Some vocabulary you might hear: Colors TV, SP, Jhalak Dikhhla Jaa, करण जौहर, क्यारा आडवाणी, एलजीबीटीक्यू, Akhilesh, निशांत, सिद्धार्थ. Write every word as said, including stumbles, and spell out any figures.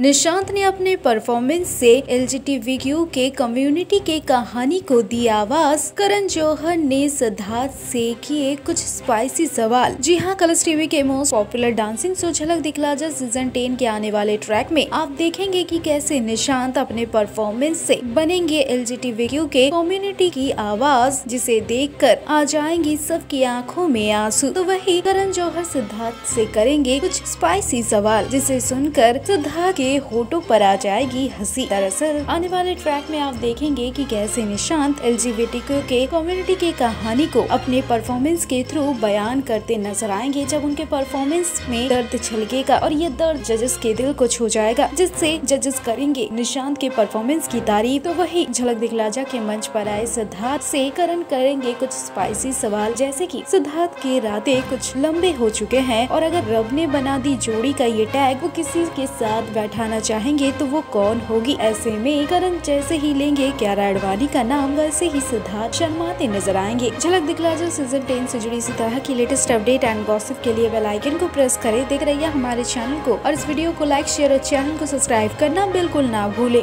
निशांत ने अपने परफॉर्मेंस से एलजीबीटीक्यू के कम्युनिटी के कहानी को दी आवाज। करण जौहर ने सिद्धार्थ से किए कुछ स्पाइसी सवाल। जी हाँ, कलर्स टीवी के most popular dancing show Jhalak दिखला जा सीजन टेन के आने वाले ट्रैक में आप देखेंगे कि कैसे निशांत अपने परफॉर्मेंस से बनेंगे एलजीबीटीक्यू के कम्युनिटी की आवाज, जिसे देख कर आ जाएंगी सबकी आँखों में आंसू। तो वही करण जौहर सिद्धार्थ से करेंगे कुछ स्पाइसी सवाल, जिसे सुनकर सिद्धार्थ होठों पर आ जाएगी हंसी। दरअसल आने वाले ट्रैक में आप देखेंगे कि कैसे निशांत एलजीबीटीक्यू के कम्युनिटी के कहानी को अपने परफॉर्मेंस के थ्रू बयान करते नजर आएंगे, जब उनके परफॉर्मेंस में दर्द छलकेगा और ये दर्द जजेस के दिल को छू जाएगा, जिससे जजेस करेंगे निशांत के परफॉर्मेंस की तारीफ। तो वही झलक दिखला जा के मंच पर आए सिद्धार्थ से करण करेंगे कुछ स्पाइसी सवाल, जैसे कि सिद्धार्थ के इरादे कुछ लंबे हो चुके हैं और अगर रब ने बना दी जोड़ी का ये टैग वो किसी के साथ उठाना चाहेंगे तो वो कौन होगी। ऐसे में करण जैसे ही लेंगे क्यारा आडवाणी का नाम, वैसे ही सिद्धार्थ शर्माते नजर आएंगे। झलक दिखला जा सीजन टेन से जुड़ी इसी तरह की लेटेस्ट अपडेट एंड गॉसिप के लिए बेल आइकन को प्रेस करें। देख रहिए हमारे चैनल को और इस वीडियो को लाइक शेयर और चैनल को सब्सक्राइब करना बिल्कुल ना भूले।